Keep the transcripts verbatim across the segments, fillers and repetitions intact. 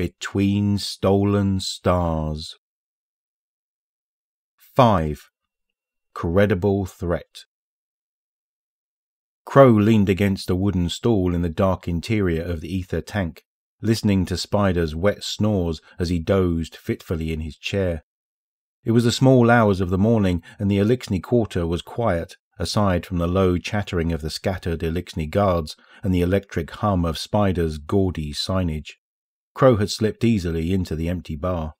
Between Stolen Stars. five. Credible Threat. Crow leaned against a wooden stool in the dark interior of the ether tank, listening to Spider's wet snores as he dozed fitfully in his chair. It was the small hours of the morning, and the Eliksni quarter was quiet, aside from the low chattering of the scattered Eliksni guards and the electric hum of Spider's gaudy signage. Crow had slipped easily into the empty bar.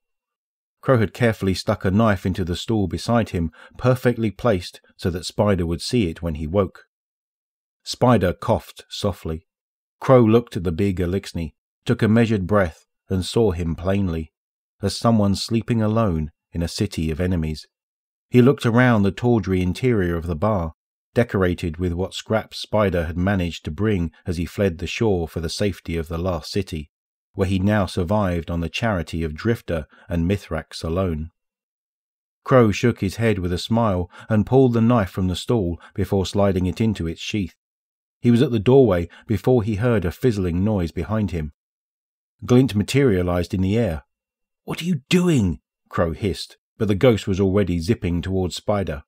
Crow had carefully stuck a knife into the stool beside him, perfectly placed so that Spider would see it when he woke. Spider coughed softly. Crow looked at the big Eliksni, took a measured breath, and saw him plainly, as someone sleeping alone in a city of enemies. He looked around the tawdry interior of the bar, decorated with what scraps Spider had managed to bring as he fled the shore for the safety of the last city, where he now survived on the charity of Drifter and Mithrax alone. Crow shook his head with a smile and pulled the knife from the stool before sliding it into its sheath. He was at the doorway before he heard a fizzling noise behind him. Glint materialized in the air. "What are you doing?" Crow hissed, but the ghost was already zipping towards Spider.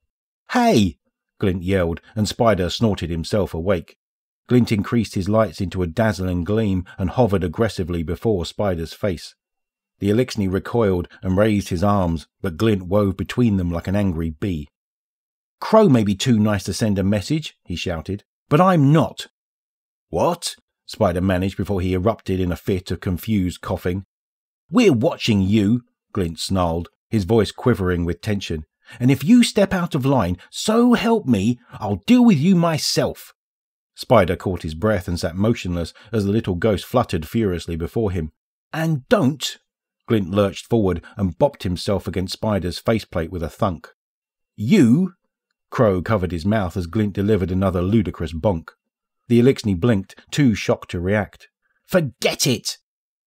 "Hey!" Glint yelled, and Spider snorted himself awake. Glint increased his lights into a dazzling gleam and hovered aggressively before Spider's face. The Eliksni recoiled and raised his arms, but Glint wove between them like an angry bee. "Crow may be too nice to send a message," he shouted, "but I'm not." "What?" Spider managed before he erupted in a fit of confused coughing. "We're watching you," Glint snarled, his voice quivering with tension. "And if you step out of line, so help me, I'll deal with you myself." Spider caught his breath and sat motionless as the little ghost fluttered furiously before him. "And don't!" Glint lurched forward and bopped himself against Spider's faceplate with a thunk. "You!" Crow covered his mouth as Glint delivered another ludicrous bonk. The Eliksni blinked, too shocked to react. "Forget it!"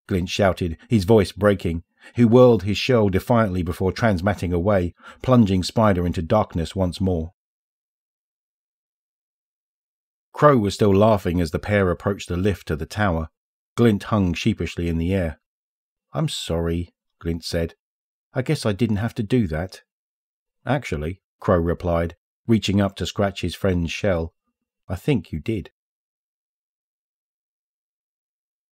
Glint shouted, his voice breaking. He whirled his shell defiantly before transmatting away, plunging Spider into darkness once more. Crow was still laughing as the pair approached the lift to the tower. Glint hung sheepishly in the air. "I'm sorry," Glint said. "I guess I didn't have to do that." "Actually," Crow replied, reaching up to scratch his friend's shell, "I think you did."